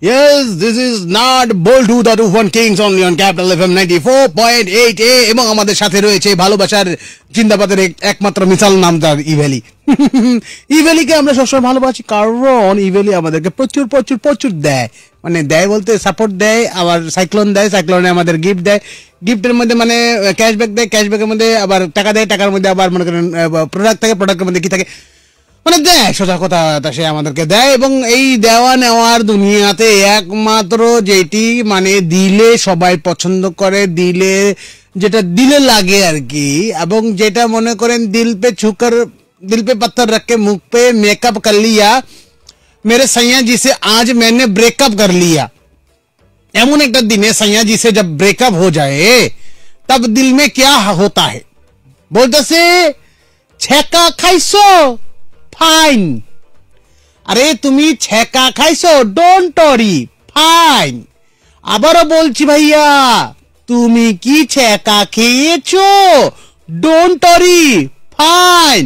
Yes, this is Nut Boltu the Tufan Kings only on Capital FM 94.8 এবং আমাদের সাথে রয়েছে ভালোবাসার জিন্দাবাদের একমাত্র মিশাল নামদার ইভেলি। ইভেলিকে আমরা সবসময় ভালোবাসি, কারণ ইভেলি আমাদেরকে প্রচুর প্রচুর প্রচুর দেয়, মানে দেয় বলতে সাপোর্ট দেয়, আবার সাইক্লোন দেয়, সাইক্লোনে আমাদের গিফট দেয়, গিফটের মধ্যে মানে ক্যাশব্যাক দেয়, ক্যাশব্যাকের মধ্যে আবার টাকা দেয়, টাকার মধ্যে আবার মনে করেন প্রোডাক্ট থাকে, প্রোডাক্টের মধ্যে কি থাকে মানে দেয়, সোজা কথা সে আমাদেরকে দেয়। এবং এই দেওয়া নেওয়ার দুনিয়াতে একমাত্র যেটি মানে দিলে সবাই পছন্দ করে, দিলে যেটা দিলে লাগে আর কি, এবং যেটা মনে করেন দিল পে ছুকর दिल पे पत्थर रख के मुख पे मेकअप कर लिया मेरे सैया जी से, आज मैंने ब्रेकअप कर लिया। एमुन एक दिन सैया जी से जब ब्रेकअप हो जाए तब दिल में क्या होता है, बोलते से छेका खाइसो फाइन, अरे तुम्ही छेका खाइसो डोंट वरी फाइन, आबारो बोलছি भैया তুমি কি छेका খেয়েছো डोंट वरी ফাইন।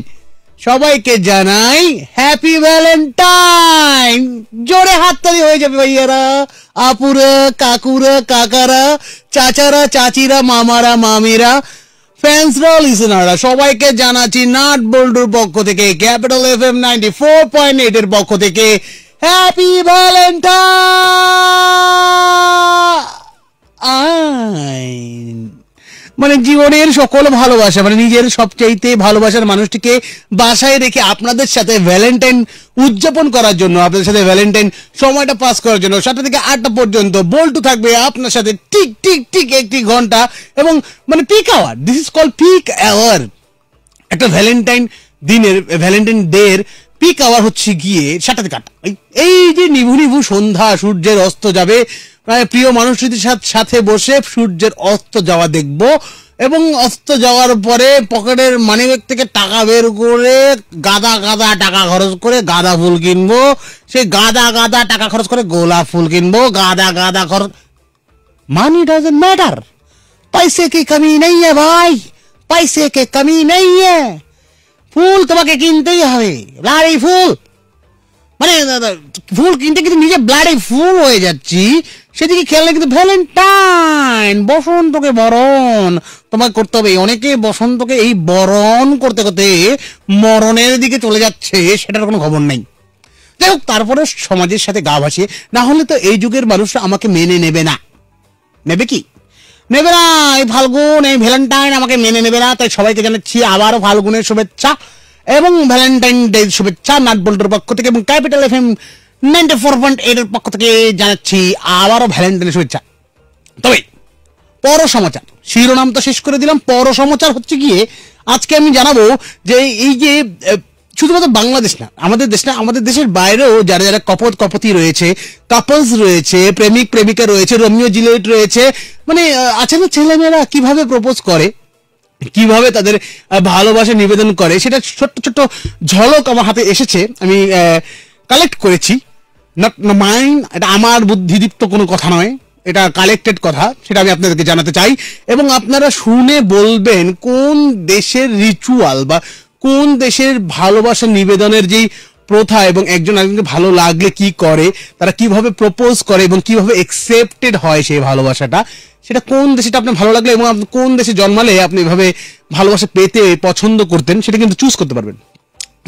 সবাইকে জানাই হ্যাপি ভ্যালেন্টাইন, জোরে হাততালি হয়ে যাবে ভাইয়ারা, আপুরা, কাকুরা, কাকারা, চাচারা, চাচিরা, মামারা, মামিরা, ফ্যান্সরা, লিসেনাররা সবাইকে জানাচ্ছি নাট বল্টুর পক্ষ থেকে, ক্যাপিটাল এফএম 94.8 এর পক্ষ থেকে হ্যাপি ভ্যালেন্টাইন। মানে জীবনের সকল ভালোবাসা, মানে নিজের সবচাইতে ভালোবাসার মানুষটিকে বাসায় রেখে আপনাদের সাথে ভ্যালেন্টাইন উদযাপন করার জন্য, আপনাদের সাথে ভ্যালেন্টাইন সময়টা পাস করার জন্য 7টা থেকে 8টা পর্যন্ত বল্টু থাকবে আপনার সাথে ঠিক ঠিক ঠিক 1 ঘন্টা, এবং মানে peak hour, this is call peak hour. একটা ভ্যালেন্টাইন দিনের, ভ্যালেন্টাইন ডে এর পিক আওয়ার হচ্ছে গিয়ে 7টা থেকে 8টা। এই যে নিভু নিভু সন্ধ্যা, সূর্যের অস্ত যাবে, প্রায় প্রিয় মানুষটির সাথে বসে সূর্যের অস্ত যাওয়া দেখব, এবং অস্ত যাওয়ার পরে পকেটের মানিব্যাগ থেকে টাকা বের করে গাদা গাদা টাকা খরচ করে গাঁদা ফুল কিনবো, সেই গাদা গাদা টাকা খরচ করে গোলাপ ফুল কিনবো, গাদা গাদা খরচ, মানি ডাজন্ট ম্যাটার, পয়সে কি কমি নেই হ্যায় ভাই, পয়সে কি কমি নেই হ্যায়, ফুল তোমাকে কিনতেই হবে, ব্লাডি ফুল, মানে ফুল কিনতে কিন্তু নিজে ব্লাডি ফুল হয়ে যাচ্ছি, সেদিকে খেয়াল রাখি। কিন্তু ভ্যালেন্টাইন, বসন্তকে বরণ তোমাকে করতে হবে, অনেকে বসন্তকে এই বরণ করতে করতে মরণের দিকে চলে যাচ্ছে, সেটার কোনো খবর নাই। যাই হোক, তারপরে সমাজের সাথে গা ভাসিয়ে, না হলে তো এই যুগের মানুষরা আমাকে মেনে নেবে না, নেবে কি নেবে না, এই ফাল্গুন, এই ভ্যালেন্টাইন আমাকে মেনে নেবে না। তাই সবাইকে জানাচ্ছি আবারও ফাল্গুনের শুভেচ্ছা এবং ভ্যালেন্টাইন ডে শুভেচ্ছা নাট বল্টুর পক্ষ থেকে, এবং ক্যাপিটাল এফএম 94.8 এর পক্ষ থেকে জানাচ্ছি আবারও ভ্যালেন্টাইনের শুভেচ্ছা। তবে পর সমাচার, শিরোনাম তো শেষ করে দিলাম, পর সমাচার হচ্ছে গিয়ে আজকে আমি জানাবো যে এই যে শুধুমাত্র বাংলাদেশ না, আমাদের দেশ না, আমাদের দেশের বাইরেও যারা যারা কপত কপতি রয়েছে, কাপলস রয়েছে, প্রেমিক প্রেমিকা রয়েছে, রোমিও জিলিয়েট রয়েছে, মানে আছে না ছেলেমেয়েরা কিভাবে প্রপোজ করে, কিভাবে তাদের ভালোবাসা নিবেদন করে, সেটা ছোট্ট ছোট্ট ঝলক আমার হাতে এসেছে, আমি কালেক্ট করেছি, নট মাইন, এটা আমার বুদ্ধিদীপ্ত কোনো কথা নয়, এটা কালেক্টেড কথা, সেটা আমি আপনাদেরকে জানাতে চাই, এবং আপনারা শুনে বলবেন কোন দেশের রিচুয়াল বা কোন দেশের ভালোবাসা নিবেদনের যেই প্রথা, এবং একজন আরেকজনকে ভালো লাগলে কি করে, তারা কিভাবে প্রপোজ করে এবং কিভাবে অ্যাকসেপ্টেড হয় সেই ভালোবাসাটা, সেটা কোন দেশেটা আপনার ভালো লাগলে এবং কোন দেশে জন্মালে আপনি এভাবে ভালোবাসা পেতে পছন্দ করতেন, সেটা কিন্তু চুজ করতে পারবেন।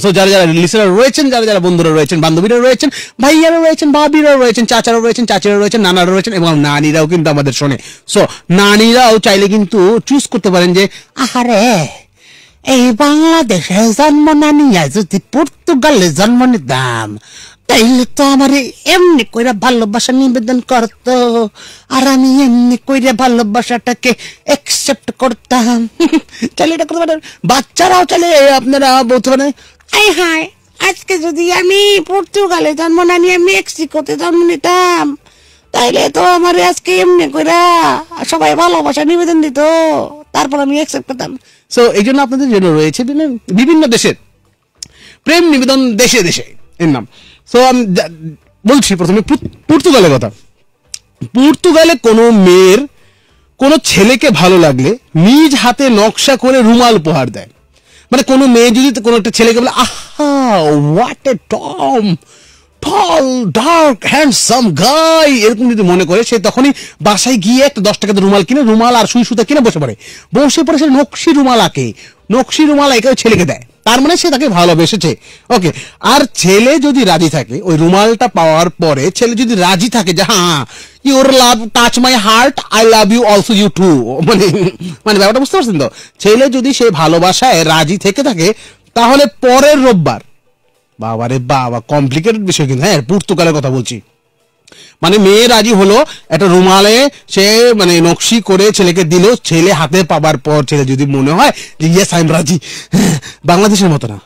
সো যারা যারা লিসেনার রয়েছেন, যারা যারা বন্ধুরা রয়েছেন, বান্ধবীরা রয়েছেন, ভাইয়ারা রয়েছেন, ভাবিরা রয়েছেন, চাচারা রয়েছেন, চাচিরা রয়েছেন, নানারা রয়েছেন, এবং নানিরাও কিন্তু আমাদের শোনে। সো নানিরাও চাইলে কিন্তু চুজ করতে পারেন যে আহারে এই বাংলাদেশে জন্ম না নিয়ে যদি পর্তুগালে জন্ম নিতাম তাইলে তো আমার এমনি কইরা ভালোবাসা নিবেদন করতো, আর আমি এমনি কইরা ভালোবাসাটাকে অ্যাকসেপ্ট করতাম। চাইলে এটা করতে পারেন, বাচ্চারাও চাইলে আপনারা বলতে পারেন আয় হায় আজকে যদি আমি পর্তুগালে জন্ম না নিয়ে মেক্সিকোতে জন্ম নিতাম তাইলে তো আমার আজকে এমনি কইরা সবাই ভালোবাসা নিবেদন দিত, তারপর আমি অ্যাকসেপ্ট করতাম। সো এই জন্য আপনাদের জন্য রয়েছে বিভিন্ন দেশের প্রেম নিবেদন দেশে দেশে, এর নাম। সো আমি বলছি প্রথমে পর্তুগালের কথা। পর্তুগালে কোনো মেয়ের কোনো ছেলেকে ভালো লাগলে নিজ হাতে নকশা করে রুমাল উপহার দেয়, মানে কোনো মেয়ে যদি কোনো একটা ছেলেকে বলে আহা what a tom tall, dark, handsome guy এরকম যদি মনে করে সে তখনই বাসায় গিয়ে একটা 10 টাকা দিয়ে রুমাল কিনে রুমাল আর সুই সুতা কিনে বসে পড়ে। বসে পড়ে সে নকশি রুমাল আঁকে, নকশি রুমাল এঁকে ছেলেকে দেয়। তার মানে সে তাকে ভালোবেসেছে। ওকে, আর ছেলে যদি রাজি থাকে ওই রুমালটা পাওয়ার পরে ছেলে যদি রাজি থাকে যে হ্যাঁ your love touch my heart I love you also you too, মানে মানে ব্যাপারটা বুঝতে পারছেন তো? ছেলে যদি সেই ভালোবাসায় রাজি থেকে থাকে তাহলে পরের রোববার, বাবা রে বাবা কমপ্লিকেটেড বিষয় কিন্তু, হ্যাঁ পর্তুগালের কথা বলছি, মানে মেয়ে রাজি হলো একটা রুমালে সে মানে নকশি করে ছেলেকে দিল, ছেলে হাতে পাবার পর ছেলে যদি মনে হয় যে ইয়েস আই এম রাজি, বাংলাদেশের মতো না,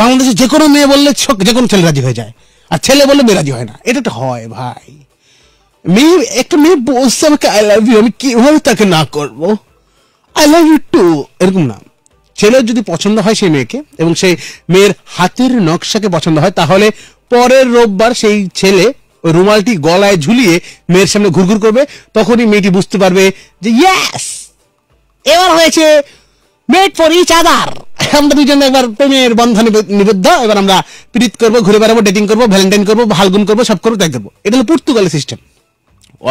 বাংলাদেশে যে কোনো মেয়ে বললে যে কোনো ছেলে রাজি হয়ে যায় আর ছেলে বললে মেয়ে রাজি হয় না, এটা একটা হয় ভাই। মেয়ে একটা মেয়ে বলছে আমাকে আই লাভ ইউ, আমি কিভাবে তাকে না করবো, আই লাভ ইউ টু, এরকম না। ছেলের যদি পছন্দ হয় সেই মেয়েকে এবং সেই মেয়ের হাতের নকশাকে পছন্দ হয় তাহলে পরের রোববার সেই ছেলে ওই রুমালটি গলায় ঝুলিয়ে মেয়ের সামনে ঘুরঘুর করবে, তখনই মেয়েটি বুঝতে পারবে যে ইয়েস এবার হয়েছে মেড ফর ইচ আদার, আমরা দুজনে একবার প্রেমের বন্ধনে নিবদ্ধ, এবার আমরা প্রীত করবো, ঘুরে বেড়াবো, ডেটিং করবো, ভ্যালেন্টাইন করবো, হালগুন করবো, সব করবো, ত্যাগ দেবো। এটা হলো পর্তুগালের সিস্টেম,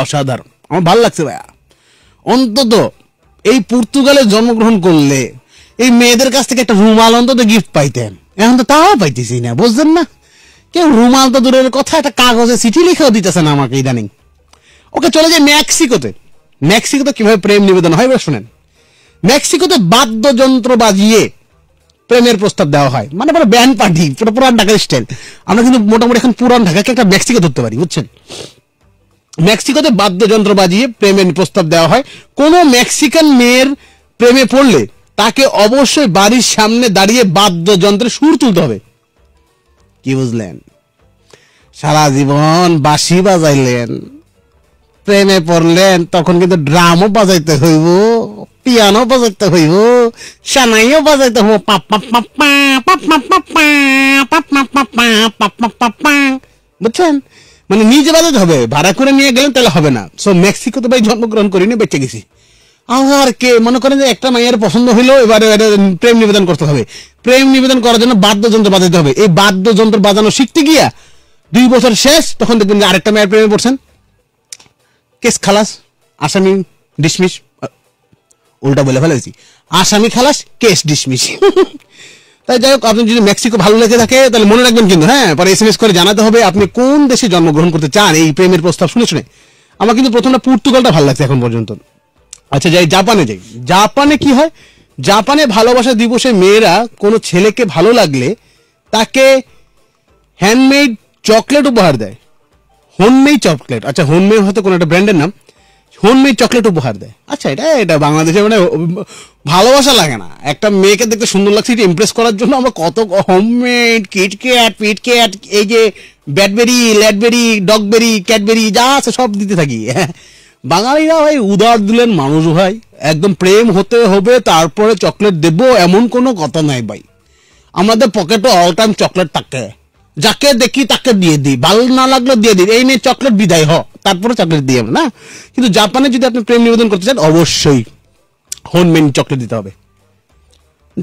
অসাধারণ, আমার ভালো লাগছে ভাইয়া। অন্তত এই পর্তুগালে জন্মগ্রহণ করলে এই মেয়েদের কাছ থেকে একটা রুমাল অন্তত গিফট পাইতেন, এখন তো তাও পাইতেছি না, বুঝলেন না? কেউ রুমাল তো দূরের কথা একটা কাগজে চিঠি লিখেও দিতেছে না আমাকে ইদানিং। ওকে, চলে যায় মেক্সিকোতে। মেক্সিকোতে কিভাবে প্রেম নিবেদন হয় এবার শুনেন। মেক্সিকোতে বাদ্যযন্ত্র বাজিয়ে প্রেমের প্রস্তাব দেওয়া হয়, মানে পুরো ব্যান্ড পার্টি, পুরো পুরান ঢাকার স্টাইল। আমরা কিন্তু মোটামুটি এখন পুরান ঢাকাকে একটা মেক্সিকো ধরতে পারি, বুঝছেন? মেক্সিকোতে বাদ্যযন্ত্র বাজিয়ে প্রেমের প্রস্তাব দেওয়া হয়। কোনো মেক্সিকান মেয়ের প্রেমে পড়লে তাকে অবশ্যই বাড়ির সামনে দাঁড়িয়ে বাদ্যযন্ত্রের সুর তুলতে হবে। কি বুঝলেন? সারা জীবন বাঁশি বাজাইলেন, প্রেমে পড়লেন, তখন কিন্তু ড্রামও বাজাইতে হইব, পিয়ানো বাজাইতে হইব, সানাইও বাজাইতে হইব, বুঝছেন? মানে নিজে বাজাইতে হবে, ভাড়া করে নিয়ে গেলেন তাহলে হবে না। সো মেক্সিকোতে ভাই জন্মগ্রহণ করিনি, বেঁচে গেছি। আর কে মনে করেন যে একটা মেয়ের পছন্দ হইলো এবারে প্রেম নিবেদন করতে হবে, প্রেম নিবেদন করার জন্য বাদ্যযন্ত্র বাজাতে হবে, এই বাদ্যযন্ত্র বাজানো শিখতে গিয়া 2 বছর শেষ, তখন দেখবেন যে আরেকটা মেয়ের প্রেমে পড়ছেন, কেস খালাস, আসামি ডিসমিস, উল্টা বলে ফেলেছি, আসামি খালাস কেস ডিসমিস। তাই যাই হোক, আপনি যদি মেক্সিকো ভালো লেগে থাকে তাহলে মনে রাখবেন কিন্তু, হ্যাঁ পরে SMS করে জানাতে হবে আপনি কোন দেশে জন্মগ্রহণ করতে চান এই প্রেমের প্রস্তাব শুনে শুনে। আমার কিন্তু প্রথমটা পর্তুগালটা ভালো লাগছে এখন পর্যন্ত। আচ্ছা যাই, জাপানে যাই। জাপানে কি হয়? জাপানে ভালোবাসা দিবসে মেয়েরা কোনো ছেলেকে ভালো লাগলে তাকে হ্যান্ডমেড চকলেট উপহার দেয়, হোমমেড চকলেট। আচ্ছা, হোমমেড হয়তো কোনো একটা ব্র্যান্ডের নাম, হোমমেড চকলেট উপহার দেয়। আচ্ছা, এটা এটা বাংলাদেশে মানে ভালোবাসা লাগে না, একটা মেয়েকে দেখতে সুন্দর লাগছে এটা ইমপ্রেস করার জন্য আমরা কত হোমমেড কিটক্যাট পিটক্যাট, এই যে ব্যাডবেরি, ল্যাডবেরি, ডগবেরি, ক্যাডবেরি যা আছে সব দিতে থাকি। বাঙালিরা ভাই উদার দিলেন মানুষ ভাই, একদম প্রেম হতে হবে তারপরে চকলেট দেব এমন কোনো কথা নাই ভাই। আমাদের পকেটে অল টাইম চকলেট থাকে, যাকে দেখি তাকে দিয়ে দিই, ভালো না লাগলে দিয়ে দিই, এই নিয়ে চকলেট বিদায় হ, তারপরে চকলেট দিয়ে না। কিন্তু জাপানে যদি আপনি প্রেম নিবেদন করতে চান অবশ্যই হোমমেড চকলেট দিতে হবে।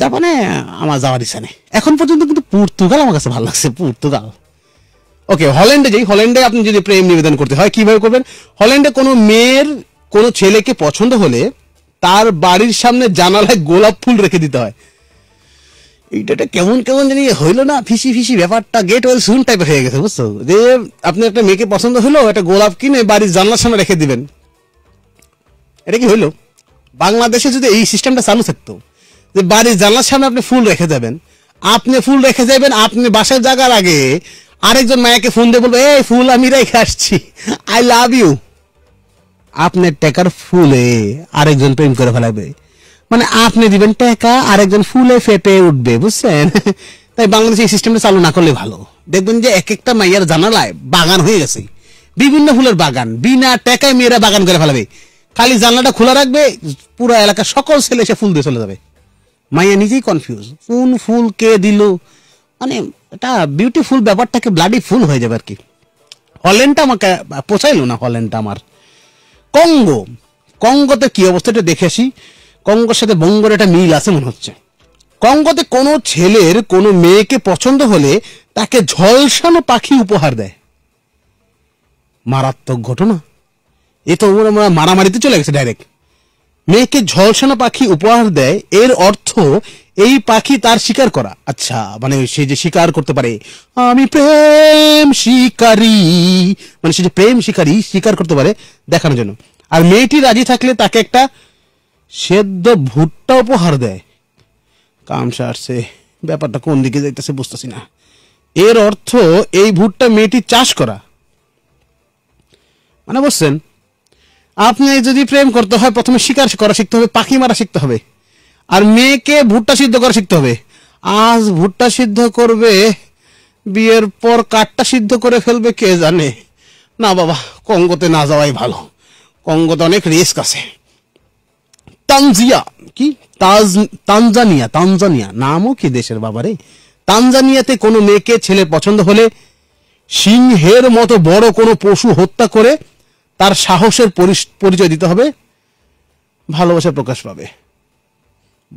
জাপানে আমার যাওয়ার ইচ্ছা নেই এখন পর্যন্ত, কিন্তু পর্তুগাল আমার কাছে ভালো লাগছে, পর্তুগাল। ওকে, হল্যান্ডে যাই। হল্যান্ডে আপনি যদি প্রেম নিবেদন করতে হয় কিভাবে করবেন? হল্যান্ডে কোনো মেয়ের কোনো ছেলেকে পছন্দ হলে তার বাড়ির সামনে জানালায় গোলাপ ফুল রেখে দিতে হয়। এইটা কেমন কেমন জানি হইলো না, ফিসি ফিসি ব্যাপারটা, গেট ওয়েল সুন টাইপের হয়ে গেছে, বুঝছো? যে আপনি একটা মেয়েকে পছন্দ হলো একটা গোলাপ কিনে বাড়ির জানলার সামনে রেখে দিবেন, এটা কি হইলো? বাংলাদেশে যদি এই সিস্টেমটা চালু থাকতো যে বাড়ির জানলার সামনে আপনি ফুল রেখে যাবেন, আপনি ফুল রেখে যাবেন, আপনি বাসায় জাগার আগে আরেকজন মায়াকে ফোন দিয়ে বলবো এই ফুল আমি রেখে আসছি, আই লাভ ইউ, আপনার টাকার ফুলে আরেকজন প্রেম করে ফেলাবে, মানে আপনি দিবেন টাকা আরেকজন ফুলে ফেপে উঠবে, বুঝছেন? তাই বাংলাদেশে এই সিস্টেমটা চালু না করলে ভালো। দেখবেন যে এক একটা মায়ের জানালায় বাগান হয়ে গেছে, বিভিন্ন ফুলের বাগান, বিনা টাকায় মেয়েরা বাগান করে ফেলাবে, খালি জানলাটা খোলা রাখবে, পুরো এলাকার সকল ছেলে এসে ফুল দিয়ে চলে যাবে, মাইয়া নিজেই কনফিউজ কোন ফুল কে দিল, মানে এটা বিউটিফুল ব্যাপারটাকে ব্লাডি ফুল হয়ে যাবে আর কি। হল্যান্ডটা আমাকে পোষাইলো না। হল্যান্ডটা আমার। কঙ্গো, কঙ্গোতে কি অবস্থাটা দেখে আসি, কঙ্গোর সাথে বঙ্গোর একটা মিল আছে মনে হচ্ছে। কঙ্গোতে কোনো ছেলের কোনো মেয়েকে পছন্দ হলে ताके झलसानो पाखी उपहार दे मारात्मक घटना ये तो मारामारिते चले गेছে डायरेक्ट মেয়েকে ঝলসানো পাখি উপহার দেয় এর অর্থ এই পাখি তার শিকার করা আচ্ছা মানে সে যে শিকার করতে পারে আমি প্রেম শিকারী মানে সে যে প্রেম শিকারী শিকার করতে পারে দেখানোর জন্য আর মেয়েটি রাজি থাকলে তাকে একটা সেদ্ধ ভুট্টা উপহার দেয় কাম সারছে ব্যাপারটা কোন দিকে যাইতেছে বুঝতাছি না এর অর্থ এই ভুট্টা মেয়েটি চাষ করা মানে বুঝছেন आपने जो प्रेम करते हैं प्रथम शिकार करा शिखते हैं पाखी मारा शिखते हैं और मे के भुट्टा सिद्ध करा शिखते हैं आज भुट्टा सिद्ध करबे बियर पर काट्टा सिद्ध करे फेलबे के जाने ना बाबा कंगोते ना जावाई भालो कंगोते अनेक रिस्क आछे तांजिया कि तांजानिया तांजानिया नामो कि देशेर बाबारे तांजानियाते कोनो मेयेके छेले पछंद होले सिंहेर मतो बड़ो कोनो पशु हत्या करे तार साहसेर परिचय दिते हबे भालोबासा प्रकाश पाबे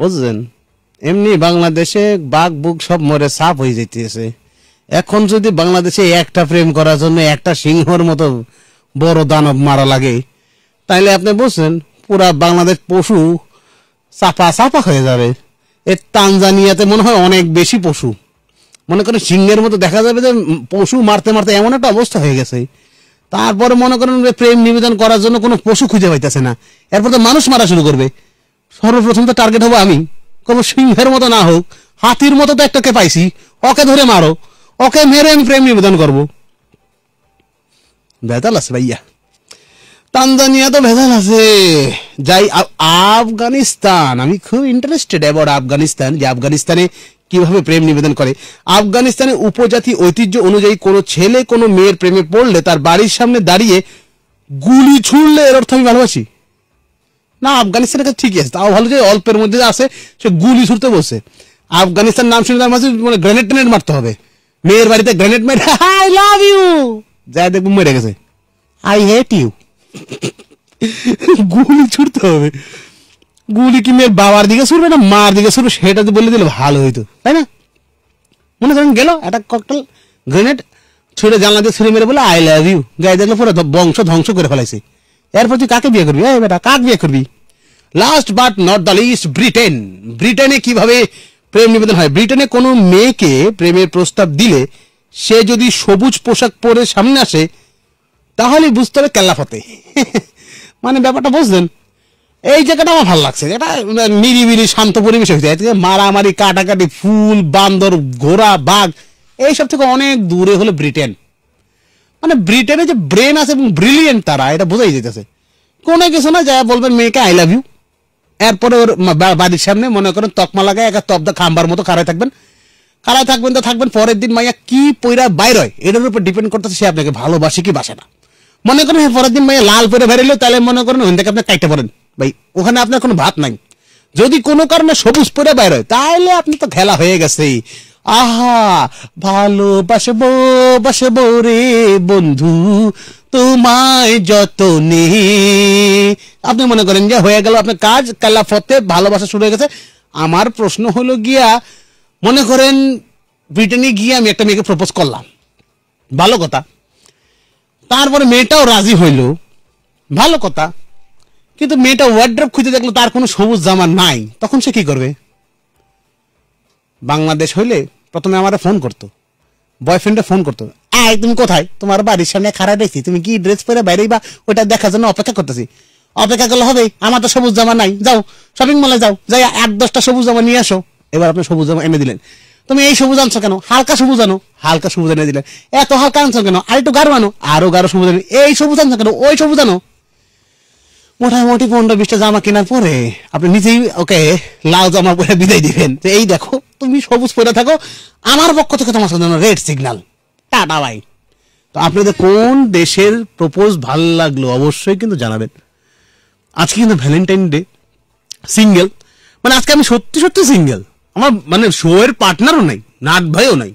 बुझलेन एमनि बांग्लादेशे बाघ बुक सब मरे साफ हये जाइतेछे एखन जोदि बांग्लादेशे एकटा प्रेम करार जोन्नो एकटा सिंहर मतो बड़ दानव मारा लागे ताहले आपनि बुझेन पूरा बांग्लादेश पशु साफा साफा हये जाबे ए तांजानियाते मने हय अनेक बेशी पशु मने करेन सिंहेर मतो देखा जाबे जे पशु मारते मारते एमन एकटा अवस्था हये गेछे तारपर मन करें प्रेम निवेदन करार जोन्नो कोनो पशु खुजे पाइतेछे ना एरपर तो मानुष मारा शुरू करबे सर्वप्रथम तो टार्गेट हबो आमी कोनो सिंहेर मतो ना होक हाथीर मतो तो एकटाके पाइछि ओके धरे मारो ओके मेरे आमी प्रेम निवेदन करब भेजाल आछे भैया तांजानिया तो भेजाल आछे जाई अफगानिस्तान आमी खूब इंटरेस्टेड अबाउट अफगानिस्तान जे अफगानिस्ताने কিভাবে প্রেম নিবেদন করে আফগানিস্তানে উপজাতি ঐতিহ্য অনুযায়ী কোনো ছেলে কোনো মেয়ের প্রেমে পড়লে তার বাড়ির সামনে দাঁড়িয়ে গুলি ছুড়লে এর অর্থ আমি ভালোবাসি না আফগানিস্তানের কাছে ঠিকই আছে তাও ভালো যে অল্পের মধ্যে আসে সে গুলি ছুড়তে বসে আফগানিস্তান নাম শুনে তার মাঝে মানে গ্রেনেড মারতে হবে মেয়ের বাড়িতে গ্রেনেড মেরে আই লাভ ইউ যা দেখবো মরে গেছে আই হেট ইউ গুলি ছুড়তে হবে गुली की मेरे बाबार दिखे सुरबे ना मार दिखे सुरबे सेटा तो बोले दिल भालो हयतो ताई ना मने करेन गेलो एटा ककटेल ग्रेनेड छुड़े जानला दिये छुड़े मेरे बोले आई लाभ यू गाए देखलो पुरो वंश ध्वंस करे फेलाइछे एरपर तुई काके बिये करबि ए बेटा काके बिये करबि last but not the least Britain ब्रिटेने किभाबे प्रेम निवेदन हय ब्रिटेने कोनो मेयेके प्रेमेर प्रस्ताव दिले से जदि सबुज पोशाक परे सामने आसे ताहले बुझते हबे केल्लाफते माने ब्यापारटा बुझलेन এই জায়গাটা আমার ভালো লাগছে এটা নিরিবিলি শান্ত পরিবেশ হয়েছে এদিকে মারামারি কাটাকাটি ফুল বান্দর ঘোড়া বাঘ এইসব থেকে অনেক দূরে হলো ব্রিটেন মানে ব্রিটেনে যে ব্রেন আছে এবং ব্রিলিয়েন্ট তারা এটা বোঝাই যেতেছে কোনো কিছু না যা বলবেন মেয়েকে আই লাভ ইউ এরপরে ওর বাড়ির সামনে মনে করেন তকমা লাগায় একটা তবদা খাম্বার মতো খাড়ায় থাকবেন তো থাকবেন পরের দিন মাইয়া কি পয়রা বাইর হয় এটার উপর ডিপেন্ড করতেছে সে আপনাকে ভালোবাসে কি বাসে না মনে করেন পরের দিন মাইয়া লাল পরে বেরিয়েলো তাহলে মনে করেন ওখান থেকে আপনি কাইটে পড়েন ভাই ওখানে আপনার কোনো ভাত নাই যদি কোনো কারণে সবুজ পরে বাইরে হয় তাহলে আপনি তো খেলা হয়ে গেছে আহা ভালোবাসবো বাসবো রে বন্ধু তোমায় যতনে আপনি মনে করেন যে হয়ে গেল আপনার কাজ কালা ফতে ভালোবাসা শুরু হয়ে গেছে আমার প্রশ্ন হলো গিয়া মনে করেন ব্রিটেনে গিয়ে আমি একটা মেয়েকে প্রপোজ করলাম ভালো কথা তারপরে মেয়েটাও রাজি হইল ভালো কথা কিন্তু মেটা ওয়ার্ড্রপ খুঁজে দেখলো তার কোনো সবুজ জামা নাই তখন সে কি করবে বাংলাদেশ হইলে প্রথমে আমারে ফোন করত বয়ফ্রেন্ডে ফোন করত এই তুমি কোথায় তোমার বাড়ির সামনে খাড়া দেখি তুমি কি ড্রেস পরে বাইরেই বা ওটা দেখার জন্য অপেক্ষা করতেছি অপেক্ষা করলে হবে আমার তো সবুজ জামা নাই যাও শপিং মলে যাও যাই 8-10টা সবুজ জামা নিয়ে আসো এবার আপনি সবুজ জামা এনে দিলেন তুমি এই সবুজ আনছো কেন হালকা সবুজ আনো হালকা সবুজ এনে দিলেন এত হালকা আনছো কেন আর একটু গাঢ় আনো আরো গাঢ় সবুজ আনো এই সবুজ আনছো কেন ওই সবুজ আনো মোটামুটি 15-20টা জামা কেনার পরে আপনি নিজেই ওকে লাল জামা পরে বিদায় দিবেন তো এই দেখো তুমি সবুজ পরে থাকো আমার পক্ষ থেকে তোমার জন্য রেড সিগন্যাল টাটা ভাই তো আপনাদের কোন দেশের প্রপোজ ভালো লাগলো অবশ্যই কিন্তু জানাবেন আজকে কিন্তু ভ্যালেন্টাইন ডে সিঙ্গেল মানে আজকে আমি সত্যি সত্যি সিঙ্গেল আমার মানে শো এর পার্টনারও নাই নাট ভাইও নাই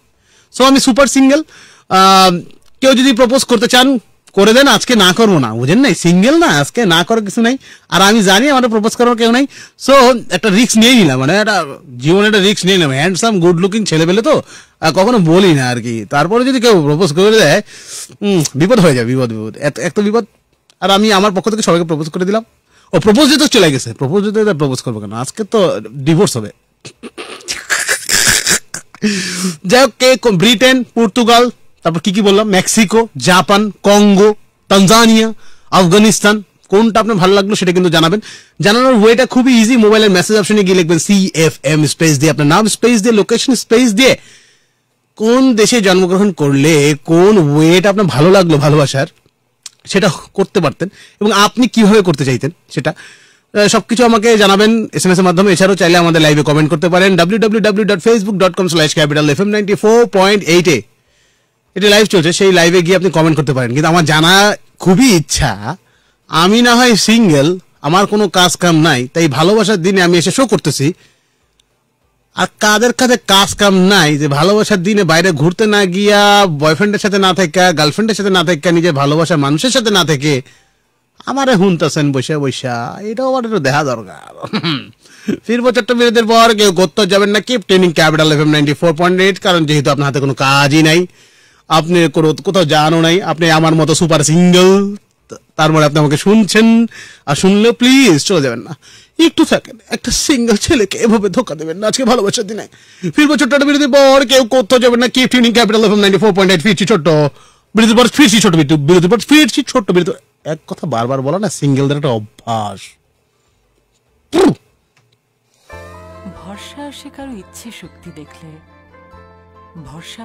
সো আমি সুপার সিঙ্গেল কেউ যদি প্রপোজ করতে চান করে দেন আজকে না করবো না, বুঝেন নাই, সিঙ্গেল না, আজকে না করার কিছু নাই। আর আমি জানি আমার প্রপোজ করার কেউ নাই, সো একটা রিস্ক নিয়ে নিলাম, মানে একটা জীবনে একটা রিস্ক নিয়ে নিলাম। হ্যান্ডসাম গুড লুকিং ছেলে পেলে তো কখনো বলি না আর কি, তারপরে যদি কেউ প্রপোজ করে দেয় বিপদ হয়ে যাবে, বিপদ বিপদ এত বিপদ। আর আমি আমার পক্ষ থেকে সবাইকে প্রপোজ করে দিলাম, ও প্রপোজ যেতে চলে গেছে, প্রপোজ যেতে প্রপোজ করবো কেন, আজকে তো ডিভোর্স হবে। যাই হোক, ব্রিটেন, পর্তুগাল, তারপর কি কি বললাম, Mexico, Japan, Congo, Tanzania, Afghanistan, কোনটা আপনার ভালো লাগলো সেটা কিন্তু জানাবেন। জানানোর ওয়েটা খুবই ইজি, মোবাইলের মেসেজ অপশনে গিয়ে লিখবেন CFM স্পেস দিয়ে আপনার নাম স্পেস দিয়ে লোকেশন স্পেস দিয়ে কোন দেশে জন্মগ্রহণ করলে কোন ওয়েটা আপনার ভালো লাগলো ভালোবাসার সেটা করতে পারতেন এবং আপনি কিভাবে করতে চাইতেন সেটা সবকিছু আমাকে জানাবেন SMS এর মাধ্যমে। এছাড়াও চাইলে আমাদের লাইভে কমেন্ট করতে পারেন www.facebook.com/capitalfm94.8 এ, এটা লাইভ চলছে, সেই লাইভে গিয়ে আপনি কমেন্ট করতে পারেন। কিন্তু আমার জানা খুবই ইচ্ছা, আমি না হয় সিঙ্গেল, আমার কোনো কাজ কাম নাই, তাই ভালোবাসার দিনে আমি এসে শো করতেছি। আর কাদের কাছে কাজ কাম নাই যে ভালোবাসার দিনে বাইরে ঘুরতে না গিয়া, বয়ফ্রেন্ডের সাথে না থাকা, গার্লফ্রেন্ডের সাথে না থাকা, নিজের ভালোবাসার মানুষের সাথে না থেকে আমারে হুনতেছেন বৈশা বৈশা, এটাও আমার একটু দেখা দরকার। ফিরবো চারটা বিরতির পর, কেউ করতে যাবেন না কি ট্রেনিং ক্যাপিটাল FM 94.8, কারণ যেহেতু আপনার হাতে কোনো কাজই নাই, আপনি কোথাও জানো নাই, আপনি আমার মতো সুপার সিঙ্গেল, তারপরে আপনি আমাকে শুনছেন, আর শুনলে প্লিজ চলে যাবেন না, একটু থাকেন, একটা সিঙ্গেল ছেলেকে এভাবে ধোকা দেবেন না আজকে ভালোবাসার দিনে। ফিরবো ছোট্ট বিরতির পর, কেউ কোথাও যাবেন না কি ট্রেনিং ক্যাপিটাল FM 94.8। ফিরছি ছোট্ট বিরতির পর, ফিরছি ছোট্ট বিরতি। এক কথা বারবার বলা না, সিঙ্গেলদের একটা অভ্যাস। ভরসা আসে কারো ইচ্ছে শক্তি দেখলে, ভরসা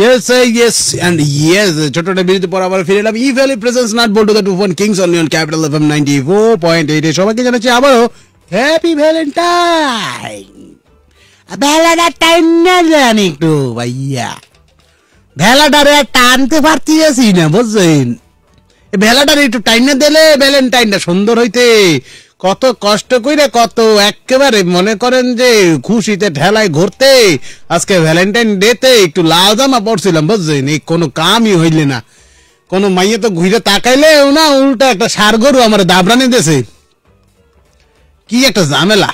Yes, and yes. Chotto ta biri por abar fire elam. E valley presents Nut Boltu the 21 Kings only on Capital FM 94.8. E shobai ke janachi abaro Happy Valentine. Valentine na jani to bhaiya. Valentine tante parti asi na bujhen. ভেলাটার একটু টাইনে দিলে ভ্যালেন্টাইনটা সুন্দর হইতে কত কষ্ট কইরা কত একেবারে মনে করেন যে খুশিতে ঠেলায় ঘুরতে আজকে ভ্যালেন্টাইন ডেতে একটু লাল জামা পরছিলাম বুঝছেন এই কোনো কামই হইল না কোনো মাইয়ে তো ঘুরে তাকাইলেও না উল্টা একটা সার গরু আমার দাবরানি দেছে কি একটা ঝামেলা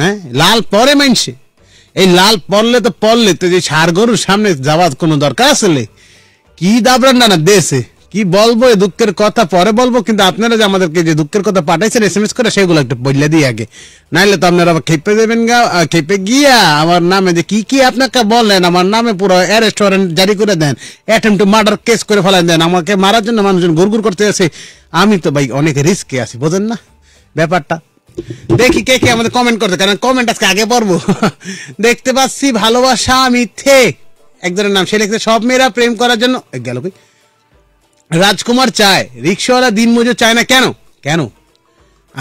হ্যাঁ লাল পরে মানছে এই লাল পরলে তো যে সার গরুর সামনে যাওয়ার কোনো দরকার আসলে কি দাবরানা না দেছে কি বলবো এই দুঃখের কথা পরে বলবো কিন্তু আপনারা যে আমাদেরকে যে দুঃখের কথা পাঠাইছেন এসএমএস করে সেগুলো একটু বইলা দিই আগে নাইলে তো আপনারা খেপে যাবেন গা খেপে গিয়া আমার নামে যে কি কি আপনাকে বলেন আমার নামে পুরো অ্যারেস্ট ওয়ারেন্ট জারি করে দেন অ্যাটেম্প্ট টু মার্ডার কেস করে ফেলা দেন আমাকে মারার জন্য মানুষজন ঘুরঘুর করতে আছে আমি তো ভাই অনেক রিস্কে আছি বুঝেন না ব্যাপারটা দেখি কে কে আমাদের কমেন্ট করতে কারণ কমেন্ট আজকে আগে পড়বো দেখতে পাচ্ছি ভালোবাসা মিথ্যে একজনের নাম সে লিখছে সব মেয়েরা প্রেম করার জন্য গেল কই राजकुमार चाय रिक्शावाला दिन मुझे चाय ना क्यों क्यों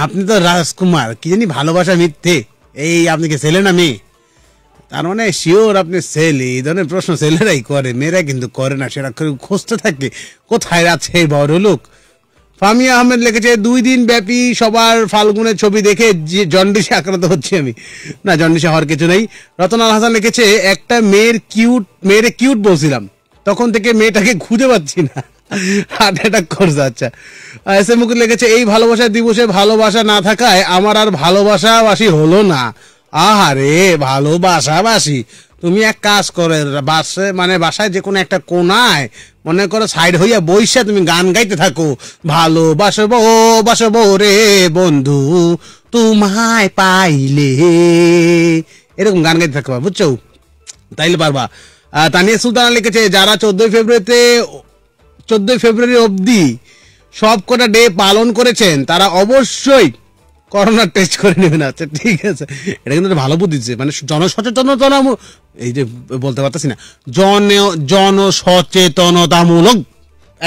आपने तो राजकुमार की जानी भालोबासा मिथ्ये ए आपने के सेले ना मे तार माने शिओर आपने सेले इधर प्रश्न सेलेराई करे मेरा किन्तु करे ना सेटा खोजते थाके कोथाय आछे बड़ो लोक ফামিয়া আহমেদ লিখেছে দুই দিন ব্যাপী সবার ফাল্গুনের ছবি দেখে জন্ডিসে আক্রান্ত হচ্ছে আমি না জন্ডিসে হওয়ার কিছু নেই রতনাল হাসান লিখেছে একটা মেয়ের কিউট বলছিলাম তখন থেকে মেয়েটাকে খুঁজে পাচ্ছি না হার্ট অ্যাটাক করছে আচ্ছা এসে মুকুল লেগেছে এই ভালোবাসা দিবসে ভালোবাসা না থাকায় আমার আর ভালোবাসাবাসী হলো না আহারে ভালোবাসাবাসী তুমি এক কাজ করে বাসে মানে বাসায় যে কোনো একটা কোনায় মনে করো সাইড হইয়া বইসা তুমি গান গাইতে থাকো ভালোবাসবো বাসবো রে বন্ধু তোমায় পাইলে এরকম গান গাইতে থাকবা বুঝছো তাইলে পারবা তানিয়া সুলতানা লিখেছে যারা 14 ফেব্রুয়ারি অবধি সবকটা ডে পালন করেছেন তারা অবশ্যই করোনা টেস্ট করে নেবেন আচ্ছা ঠিক আছে এটা কিন্তু ভালো বুদ্ধি দিচ্ছে মানে জনসচেতনতা এই যে বলতে পারতেছি না জনসচেতনতামূলক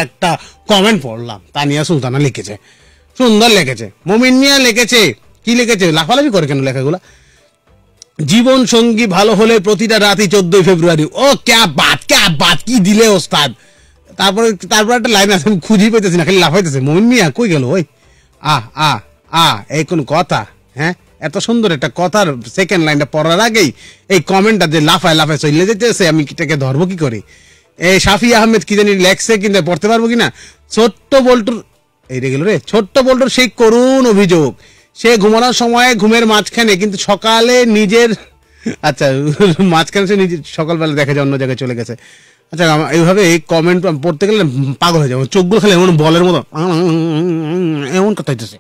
একটা কমেন্ট পড়লাম তানিয়া সুলতানা লিখেছে সুন্দর লিখেছে মুমিন মিয়া লিখেছে কি লিখেছে লাফালাফি করে কেন লেখাগুলা জীবন সঙ্গী ভালো হলে প্রতিটা রাতই 14 ফেব্রুয়ারি ও ক্যা বাত কি দিলে ওস্তাদ তারপর একটা লাইন আছে আমি খুঁজি পাইতেছি না খালি লাফাইতেছে মমিন মিয়া কই গেল ওই আহ আহ আহ এই কোন কথা হ্যাঁ এত সুন্দর একটা কথার সেকেন্ড লাইনটা পড়ার আগেই এই কমেন্টটা যে লাফায় চলে যেতেছে আমি এটাকে ধরবো কি করে এই শাফি আহমেদ কি জানি লেখছে কিন্তু পড়তে পারবো কিনা ছোট্ট বল্টুর সেই করুণ অভিযোগ সে ঘুমানোর সময় ঘুমের মাঝখানে কিন্তু সকালে নিজের আচ্ছা মাঝখানে সে নিজের সকালবেলা দেখা যায় অন্য জায়গায় চলে গেছে আচ্ছা এইভাবে কমেন্ট পড়তে গেলে পাগল হয়ে যাবো চোখগুলো খালি এমন বলের মতো এমন কথা হইতেছে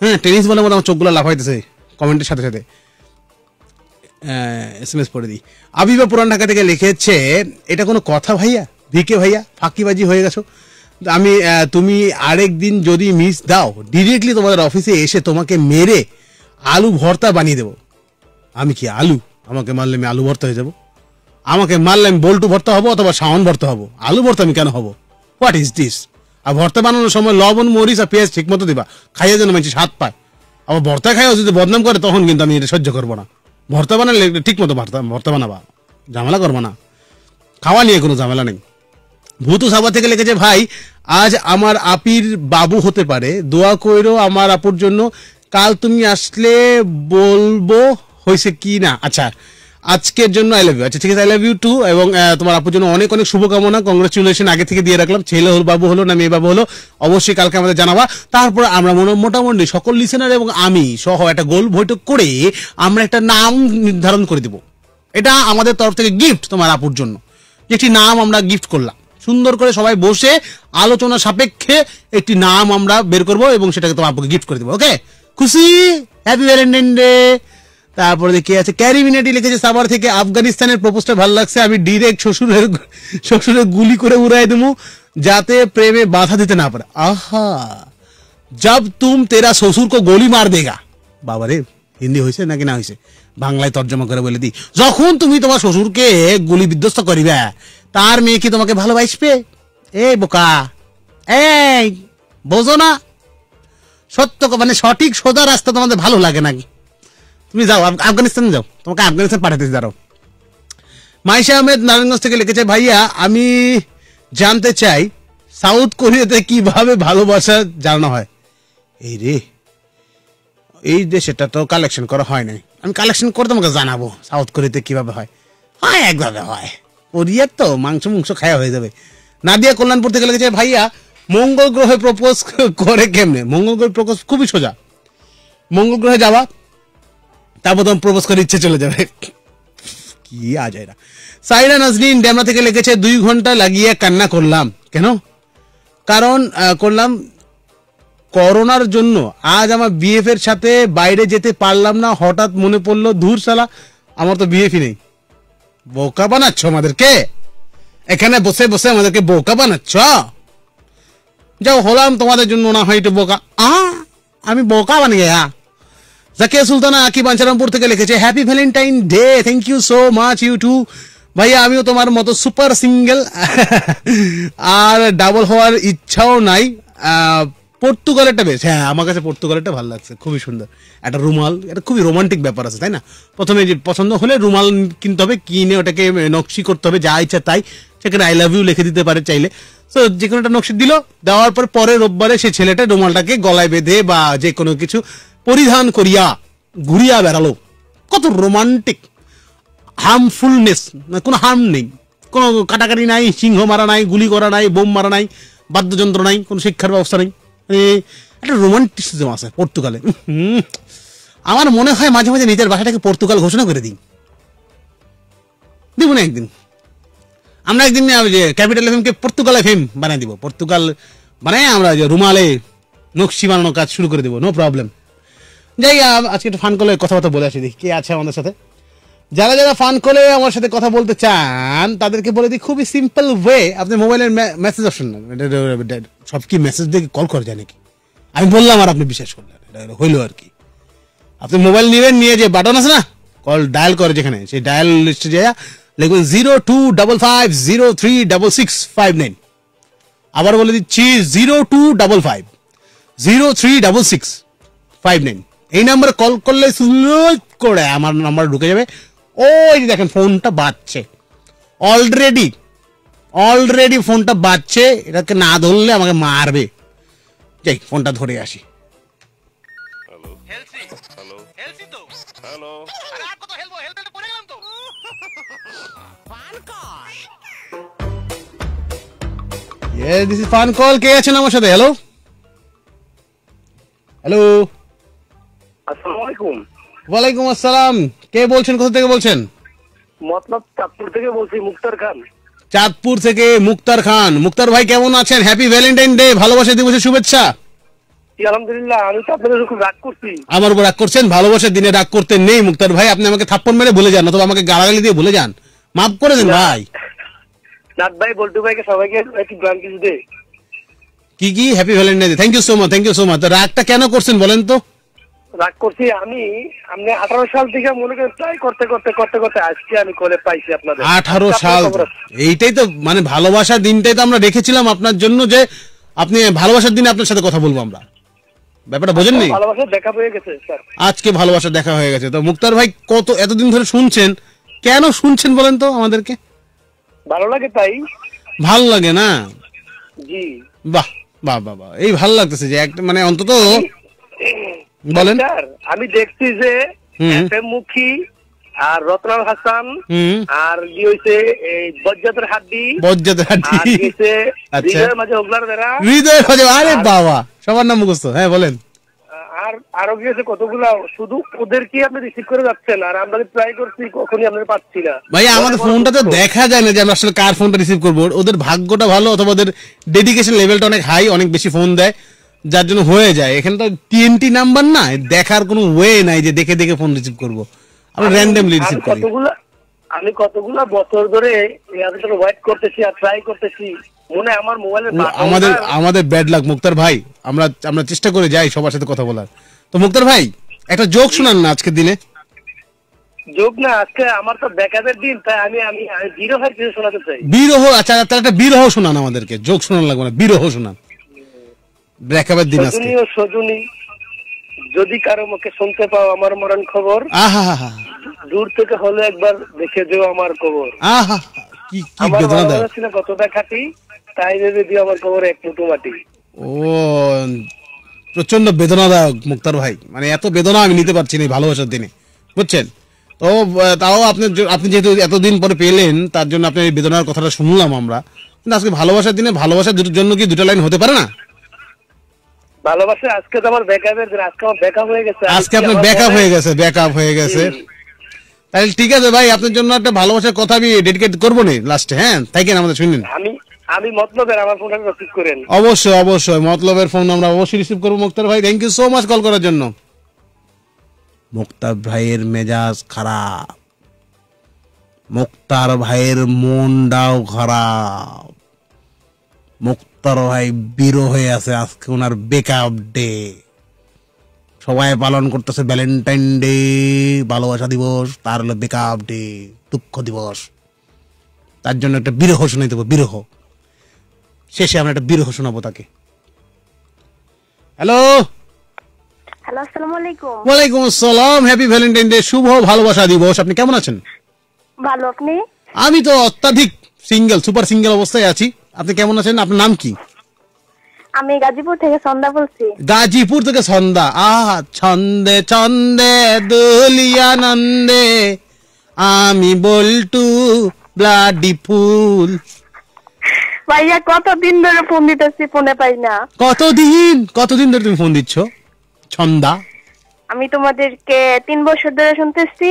হ্যাঁ টেনিস বলের মতো আমার চোখগুলো লাফাইতেছে কমেন্টের সাথে সাথে SMS পড়ে দিই আবিবা পুরান ঢাকা থেকে লিখেছে এটা কোনো কথা ভাইয়া ভিকে ভাইয়া ফাঁকিবাজি হয়ে গেছো আমি তুমি আরেকদিন যদি মিস দাও ডিরেক্টলি তোমাদের অফিসে এসে তোমাকে মেরে আলু ভর্তা বানিয়ে দেবো আমি কি আলু আমাকে মারলে আমি আলু ভর্তা হয়ে যাবো আমাকে মারলে আমি বল্টু ভর্তা হবো অথবা শাওন ভর্তা হবো আলু ভর্তা আমি কেন হবো হোয়াট ইজ দিস আর ভর্তা বানানোর সময় লবণ মরিচ আর পেঁয়াজ ঠিক মতো দিবা খাইয়ে যেন মানুষ স্বাদ পায় আবার ভর্তা খাইয়েও যদি বদনাম করে তখন কিন্তু আমি এটা সহ্য করবো না ভর্তা বানালে ঠিক মতো ভর্তা বানাবা ঝামেলা করবো না খাওয়া নিয়ে কোনো ঝামেলা নেই ভূতু সাবা থেকে লিখেছে ভাই আজ আমার আপির বাবু হতে পারে দোয়া কইরো আমার আপুর জন্য কাল তুমি আসলে বলবো হয়েছে কি না আচ্ছা আজকের জন্য আই লাভ ইউ আচ্ছা ঠিক আছে আই লাভ ইউ টু এবং তোমার আপুর জন্য অনেক অনেক শুভকামনা কংগ্রেচুলেশন আগে থেকে দিয়ে রাখলাম ছেলে হল বাবু হলো না মেয়ে বাবু হলো অবশ্যই কালকে আমাদের জানাবা তারপর আমরা মোটামুটি সকল লিসেনার এবং আমি সহ একটা গোল বৈঠক করে আমরা একটা নাম নির্ধারণ করে দেব এটা আমাদের তরফ থেকে গিফট তোমার আপুর জন্য একটি নাম আমরা গিফট করলাম সুন্দর করে সবাই বসে আলোচনা সাপেক্ষে একটি নাম আমরা বের করবো এবং সেটাকে তোমার আপুকে গিফট করে দেবো ওকে খুশি হ্যাপি ভ্যালেন্টাইন ডে তারপরে দেখি আছে ক্যারিবিনেটি লিখেছে সাভার থেকে আফগানিস্তানের প্রপোজটা ভালো লাগছে আমি ডিরেক্ট শ্বশুরে গুলি করে উড়াই দেবো যাতে প্রেমে বাধা দিতে না পারে আহা জব তুম তেরা শ্বশুরকে গুলি মার দেগা বাবারে হিন্দি হয়েছে নাকি না হয়েছে বাংলায় তর্জমা করে বলে দিই যখন তুমি তোমার শ্বশুরকে গুলি বিধ্বস্ত করিবা তার মেয়ে কি তোমাকে ভালোবাসবে? এই বোকা, এই বোঝো না, সত্য মানে সঠিক সোজা রাস্তা তোমাদের ভালো লাগে নাকি? তুমি যাও আফগানিস্তানে, যাও, তোমাকে আফগানিস্তান পাঠাতে দাঁড়াও। মাইশা আহমেদ নারায়ণগঞ্জ থেকে লিখেছে, ভাইয়া আমি জানতে চাই সাউথ কোরিয়াতে কিভাবে ভালোবাসা জানানো হয়। এই রে, এই দেশেটা তো কালেকশন করা হয় নাই, আমি কালেকশন করে তোমাকে জানাবো সাউথ কোরিয়াতে কিভাবে হয়। হয় একভাবে হয়, কোরিয়ার তো মাংস মাংস খাওয়া হয়ে যাবে। নাদিয়া কল্যাণপুর থেকে লিখেছে, ভাইয়া মঙ্গল গ্রহে প্রপোজ করে কেমনে? মঙ্গল গ্রহে প্রপোজ খুবই সোজা, মঙ্গল গ্রহে যাওয়া, তারপর তোমার প্রপোজ করে ইচ্ছে চলে যাবে। কি আজ এরা। সাইরা নাজনীন ড্যামরা থেকে লিখেছে, 2 ঘন্টা লাগিয়ে কান্না করলাম কেন? কারণ করলাম করোনার জন্য আজ আমার বিএফ এর সাথে বাইরে যেতে পারলাম না, হঠাৎ মনে পড়লো ধুর শালা আমার তো বিএফই নেই। বোকা বানাচ্ছ আমাদেরকে, এখানে বসে বসে আমাদেরকে বোকা বানাচ্ছ। যাও হলাম তোমাদের জন্য না হয় একটু বোকা, আমি বোকা বানিয়ে। জাকিয়া সুলতানা আকি বাঞ্ছারামপুর থেকে লিখেছে, happy Valentine day, thank you so much you too. ভাইয়া আমিও তোমার মতো সুপার সিঙ্গেল, আর ডাবল হওয়ার ইচ্ছাও নাই। পর্তুগালেরটা বেশ, হ্যাঁ আমার কাছে পর্তুগালেরটা ভালো লাগছে, খুবই সুন্দর একটা রুমাল, এটা খুবই রোমান্টিক ব্যাপার আছে তাই না? প্রথমে যে পছন্দ হলে রুমাল কিনতে হবে, কিনে ওটাকে নকশি করতে হবে যা ইচ্ছা তাই, সেখানে আই লাভ ইউ লিখে দিতে পারে চাইলে। তো যে কোনো একটা নকশি দিল, দেওয়ার পর পরে রোববারে সে ছেলেটা রুমালটাকে গলায় বেঁধে বা যে কোনো কিছু পরিধান করিয়া ঘুরিয়া বেড়ালো। কত রোমান্টিক, হার্মফুলনেস, কোনো হার্ম নেই, কোনো কাটাকাটি নাই, সিংহ মারা নাই, গুলি করা নাই, বোম মারা নাই, বাদ্যযন্ত্র নাই, কোনো শিক্ষার ব্যবস্থা নেই, একটা রোমান্টিসিজম আছে পর্তুগালে। আমার মনে হয় মাঝে মাঝে নিজের ভাষাটাকে পর্তুগাল ঘোষণা করে দিই, দিব না একদিন আমরা, একদিন যে ক্যাপিটাল এফএম কে পর্তুগাল এফএম বানিয়ে দিব, পর্তুগাল বানাই আমরা যে রুমালে নকশি বানানো কাজ শুরু করে দেবো, নো প্রবলেম। যাই আজকে একটু ফান কলে কথাবার্তা বলে আসি, দেখি কে আছে আমাদের সাথে। যারা যারা ফান কলে আমার সাথে কথা বলতে চান তাদেরকে বলে দিই খুবই সিম্পল ওয়ে, আপনি মোবাইলের মেসেজ অপশন, সব কি মেসেজ দিয়ে কল করে যায় নাকি? আমি বললাম আর আপনি বিশ্বাস করলেন, এটা হইলো আর কি। আপনি মোবাইল নেবেন, নিয়ে যে বাটন আছে না কল ডায়াল করে, যেখানে সেই ডায়াল লিস্টে যায় লিখবেন 0255036659। আবার বলে দিচ্ছি 0255036659। এই নাম্বারে কল করলে করে আমার নাম্বার ঢুকে যাবে। ওই যে দেখেন ফোনটা বাজছে, অলরেডি ফোনটা বাজছে, এটাকে না ধরলে আমাকে মারবে। যাই ফোনটা ধরে আসি। ফান কল, কে আছেন আমার সাথে? হ্যালো হ্যালো, আসসালামু আলাইকুম। ওয়ালাইকুম আসসালাম, কে বলছেন, কোথা থেকে বলছেন? মতলব চাঁদপুর থেকে বলছি, মুক্তার খান। চাঁদপুর থেকে মুক্তার খান, মুক্তার ভাই কেমন আছেন? হ্যাপি ভ্যালেন্টাইন ডে, ভালোবাসা দিবসের শুভেচ্ছা। আলহামদুলিল্লাহ, আমি তো আপনাদের উপর রাগ করছি। আমার উপর রাগ করছেন? ভালোবাসার দিনে রাগ করতে নেই মুক্তার ভাই, আপনি আমাকে থাপ্পড় মেরে ভুলে যান অথবা আমাকে গালাগালি দিয়ে ভুলে যান, মাফ করে দেন ভাই। নাট ভাই, বল্টু ভাইকে সবাইকে একটু গান কিছু দে। কি কি happy Valentine day, thank you so much, thank you so much. রাগটা কেন করছেন বলেন তো? রাগ করছি আমি, আপনি 18 সাল থেকে মনে করেন ট্রাই করতে করতে করতে করতে আজকে আমি কলে পাইছি আপনাদের। 18 সাল, এইটাই তো মানে ভালোবাসার দিনটাই তো আমরা রেখেছিলাম আপনার জন্য, যে আপনি ভালোবাসার দিনে আপনার সাথে কথা বলবো আমরা, ব্যাপারটা বোঝেননি? ভালোবাসা দেখা হয়ে গেছে স্যার, আজকে ভালোবাসা দেখা হয়ে গেছে। তো মুক্তার ভাই কত এতদিন ধরে শুনছেন, কেন শুনছেন বলেন তো আমাদেরকে? ভালো লাগে তাই। ভালো লাগে না? জি। বাহ বাহ বাহ, এই ভালো লাগতেছে যে একটা মানে অন্তত বলেন। আমি দেখছি যে এফএম মুখী আর রতনাল হাসান আর কি হইছে এই বজ্জাতের হাড্ডি, বজ্জাতের হাড্ডি আর কিছে হৃদয়ের মাঝে ওগলার বেরা, হৃদয়ের মাঝে, আরে বাবা সবার নাম মুখস্থ। হ্যাঁ বলেন। আর আরো গিয়েছে কতগুলা, শুধু ওদেরকে আপনি রিসিভ করে যাচ্ছেন আর আমরা ট্রাই করছি, কখনোই আপনারা পাচ্ছি না। ভাই আমাদের ফোনটা তো দেখা যায় না যে আমরা আসলে কার ফোনটা রিসিভ করব। ওদের ভাগ্যটা ভালো অথবা ওদের ডেডিকেশন লেভেলটা অনেক হাই, অনেক বেশি ফোন দেয় যার জন্য হয়ে যায়। এখানে তো TNT নাম্বার না, দেখার কোনো ওয়ে নাই যে দেখে দেখে ফোন রিসিভ করব, আমরা র্যান্ডমলি রিসিভ করি। আমি কতগুলা বছর ধরে এর ওয়েট করতেছি আর ট্রাই করতেছি, মনে আমার মোবাইলে আমাদের ব্যাড লাক মুক্তার ভাই। আমরা চেষ্টা করে যাই সবার সাথে কথা বলার। তো মুক্তার ভাই একটা জোক শোনান না আজকের দিনে। प्रचंड बेदनादायक मुक्तार भाई माने এত বেদনা আমি নিতে পারছি না ভালোবাসার দিনে বুঝছেন তো তাও আপনি আপনি যেহেতু এত দিন পরে পেলেন তার জন্য আপনি এই বেদনার কথাটা শুনলাম আমরা কিন্তু আজকে ভালোবাসার দিনে ভালোবাসার জন্য কি দুটো লাইন হতে পারে না ভালোবাসা আজকে তো আমার ব্যাকআপের দিন আজকে আমার ব্যাকআপ হয়ে গেছে আজকে আপনার ব্যাকআপ হয়ে গেছে তাহলে ঠিক আছে ভাই আপনার জন্য একটা ভালোবাসার কথা আমি ডেডিকেট করব না লাস্টে হ্যাঁ তাই কেন আমাদের শুনেন আমি আমি মতলবের আমার ফোনটা রিসিভ করেন অবশ্যই অবশ্যই মতলবের ফোন আমরা অবশ্যই রিসিভ করব মুক্তার ভাই thank you so much call করার জন্য মুক্তার ভাইয়ের মেজাজ খারাপ মুক্তার ভাইয়ের মনটাও খারাপ মুক্তার ভাই বিরহ হয়ে আছে আজকে ওনার ব্রেকআপ ডে সবাই পালন করতেছে ভ্যালেন্টাইন ডে ভালোবাসা দিবস তার হলো ব্রেকআপ ডে দুঃখ দিবস তার জন্য একটা বিরহ শোনাই দেব বিরহ শেষে আমরা একটা বিরহ শোনাবো তাকে হ্যালো হ্যালো আসসালামু আলাইকুম ওয়া আলাইকুম আসসালাম হ্যাপি ভ্যালেন্টাইন ডে শুভ ভালোবাসা দিবস আপনি কেমন আছেন ভালো আপনি আমি তো অত্যাধিক সিঙ্গেল সুপার সিঙ্গেল অবস্থায় আছি আপনি কেমন আছেন আপনার নাম কি আমি গাজীপুর থেকে সন্ধ্যা বলছি গাজীপুর থেকে সন্ধ্যা আহা ছন্দে ছন্দে দুলিয়া নন্দে আমি বল্টু ব্লাডি ফুল ভাইয়া কতদিন ধরে ফোন দিতেছি ফোনে পাই না কতদিন ধরে তুমি ফোন দিচ্ছ ছন্দা আমি তোমাদেরকে 3 বছর ধরে শুনতেছি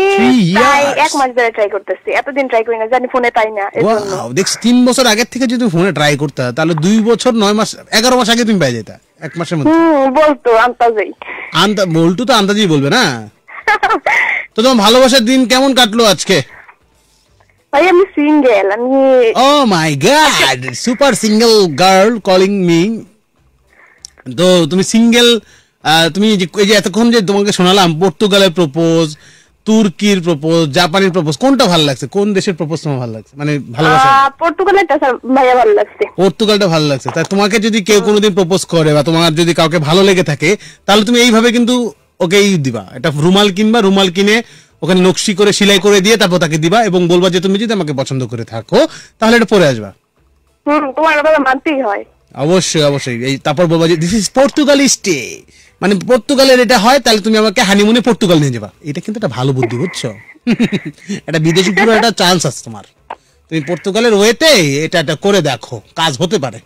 তাই এক মাস ধরে ট্রাই করতেছি এতদিন ট্রাই করি না জানি ফোনে পাই না এজন্য ওয়াও দেখছ 3 বছর আগে থেকে যদি ফোনে ট্রাই করতে তাহলে 2 বছর 9 মাস 11 মাস আগে তুমি পাই যেতা এক মাসের মধ্যে বলতো আন্তাজি বলতো তো আন্তাজি বলবে না তো তোমার ভালোবাসার দিন কেমন কাটলো আজকে I am single. Oh my God! Super single girl calling me. তো তুমি সিঙ্গেল তুমি যে এতক্ষণ যে তোমাকে শোনালাম পর্তুগালের প্রপোজ তুর্কির প্রপোজ জাপানের প্রপোজ কোনটা ভালো লাগছে কোন দেশের প্রপোজ তোমার ভালো লাগছে মানে ভালোবাসা পর্তুগালটা ভাইয়া ভালো লাগছে পর্তুগালটা ভালো লাগছে তাই তোমাকে যদি কেউ কোনোদিন প্রপোজ করে বা তোমার যদি কাউকে ভালো লেগে থাকে তাহলে তুমি এইভাবে কিন্তু ওকে ইউ দিবা এটা রুমাল কিনবা রুমাল কিনে ওখানে নকশি করে সেলাই করে দিয়ে তারপর তাকে দিবা এবং বলবা যে তুমি যদি আমাকে পছন্দ করে থাকো তাহলে এটা পরে আসবা হুম তোমার কথা মানতেই হয় অবশ্যই অবশ্যই এই তারপর বলবা যে দিস ইজ পর্তুগালি স্টে মানে পর্তুগালের এটা হয় তাহলে তুমি আমাকে হানিমুনে পর্তুগাল নিয়ে যাবা এটা কিন্তু একটা ভালো বুদ্ধি বুঝছো এটা বিদেশি পুরো একটা চান্স আছে তোমার তুমি পর্তুগালের ওয়েতে এটা একটা করে দেখো কাজ হতে পারে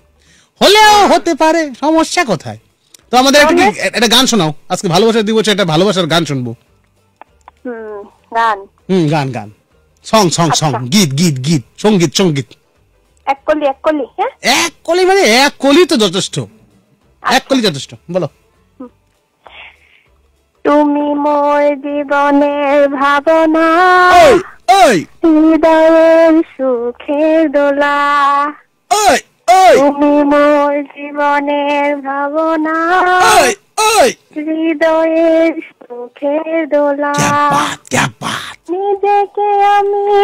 হলেও হতে পারে সমস্যা কোথায় তো আমাদের একটা গান শোনাও আজকে ভালোবাসা দিবসে একটা ভালোবাসার গান শুনবো গান গান গান সং সং সং গীত গীত গীত সঙ্গীত সঙ্গীত এক কলি মানে এক কলি তো যথেষ্ট এক কলি যথেষ্ট বলো তুমি মোর জীবনের ভাবনা হৃদয়ের সুখের দোলা তুমি মোর জীবনের ভাবনা হৃদয়ের সুখের দোলা নিজেকে আমি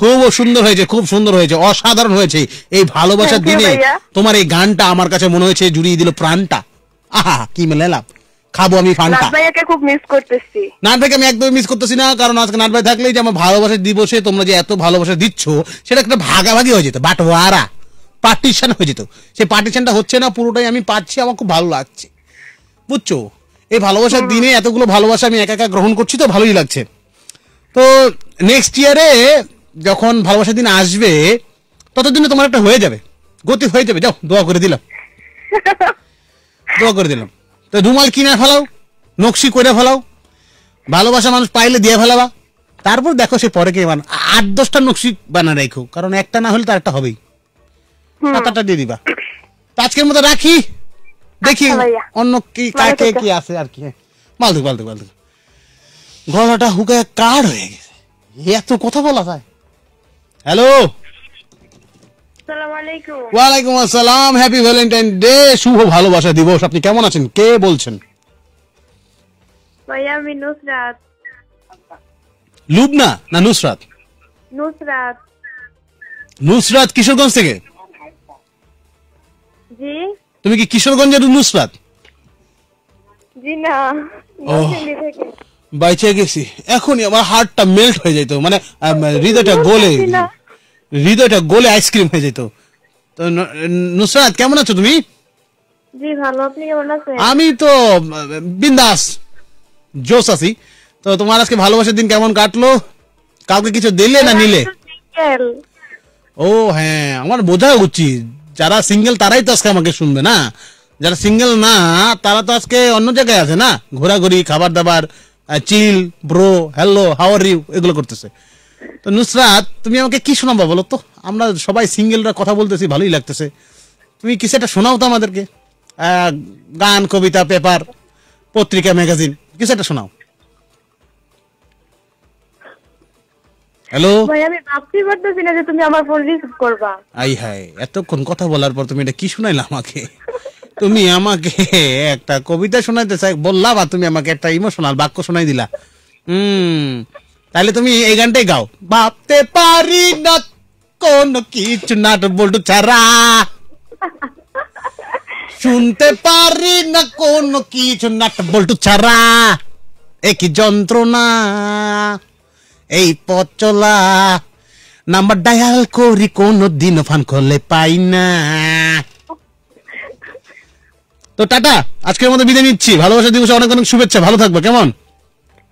খুব সুন্দর হয়েছে খুব সুন্দর হয়েছে অসাধারণ হয়েছে এই ভালোবাসার দিনে তোমার এই গানটা আমার কাছে মনে হয়েছে জুড়িয়ে দিল প্রাণটা আহা কি মেলালাম খাবো আমি ফান্টা ভাইয়াকে খুব মিস করতেছি নাট ভাইকে আমি একদম মিস করতেছি না কারণ আজকে নাট ভাই থাকলেই যে আমার ভালোবাসার দিবসে তোমরা যে এত ভালোবাসা দিচ্ছ সেটা একটা ভাগাভাগি হয়ে যেত বাটোয়ারা পার্টিশন হয়ে যেত সেই পার্টিশনটা হচ্ছে না পুরোটাই আমি পাচ্ছি আমার খুব ভালো লাগছে বুঝছো এই ভালোবাসার দিনে এতগুলো ভালোবাসা আমি একা একা গ্রহণ করছি তো ভালোই লাগছে তো নেক্সট ইয়ারে যখন ভালোবাসার দিন আসবে ততদিনে তোমার একটা হয়ে যাবে গতি হয়ে যাবে যাও দোয়া করে দিলাম তো রুমাল কিনে ফেলাও নকশি করে ফেলাও ভালোবাসা মানুষ পাইলে দিয়ে ফেলাবা তারপর দেখো সে পরে কে বান 8-10টা নকশি বানা রাখো কারণ একটা না হলে তো একটা হবেই টাকাটা দিয়ে দিবা। তো আজকের মতো রাখি, দেখি অন্য কি কাকে কি আছে আর কি। মালদুক মালদুক মালদুক গলাটা হুকায় কার হয়ে গেছে, এত কথা বলা যায়। হ্যালো, আসসালামু আলাইকুম। ওয়া আলাইকুম আসসালাম, হ্যাপি ভ্যালেন্টাইন ডে, শুভ ভালোবাসা দিবস। আপনি কেমন আছেন? কে বলছেন? ভাইয়া আমি নুসরাত। লুবনা না নুসরাত? নুসরাত। নুসরাত কিশোরগঞ্জ থেকে? জি। তুমি কি কিশোরগঞ্জের নুসরাত? জি না, নরসিংদী থেকে। বাইচে গেছি, এখনই আমার হার্টটা মেল্ট হয়ে যেত, মানে হৃদয়টা গলে, হৃদয়টা গলে আইসক্রিম হয়ে যেত। তো নুসরাত কেমন আছো তুমি? জি ভালো, আপনি কেমন আছেন? আমি তো বিন্দাস জোস আছি। তো তোমার আজকে ভালোবাসার দিন কেমন কাটলো? কাউকে কিছু দিলে না নিলে? ও হ্যাঁ, আমার বোঝা উচিত, যারা সিঙ্গেল তারাই তো আজকে আমাকে শুনবে না, যারা সিঙ্গেল না তারা তো আজকে অন্য জায়গায় আছে না, ঘোরাঘুরি, খাবার দাবার, chill, bro, hello, how are you, এগুলো করতেছে। তো নুসরাত তুমি আমাকে কি শোনাবা বলো তো? আমরা সবাই সিঙ্গেলরা কথা বলতেছি, ভালোই লাগতেছে। তুমি কিছু একটা শোনাও তো আমাদেরকে, গান, কবিতা, পেপার, পত্রিকা, ম্যাগাজিন, কিছু একটা শোনাও। হ্যালো ভাই, আমি ভাবতে পারতেছি না যে তুমি আমার ফোন রিসিভ করবা। আই হাই, এতক্ষণ কথা বলার পর তুমি এটা কি শোনাইলা আমাকে? তুমি আমাকে একটা কবিতা শোনাইতে চাই বললা, বা তুমি আমাকে একটা ইমোশনাল বাক্য শোনাই দিলা। তাহলে তুমি এই গানটাই গাও। ভাবতে পারি না কোন কিছু নাট বল্টু ছাড়া, শুনতে পারি না কোন কিছু নাট বল্টু ছাড়া, একই যন্ত্রণা এই পথ চলা। নাম্বার ডায়াল করি কোনদিন ফান করলে পাই না। তো টাটা, আজকের মতো বিদায় নিচ্ছি। ভালোবাসা দিবসে অনেক অনেক শুভেচ্ছা, ভালো থাকবে কেমন?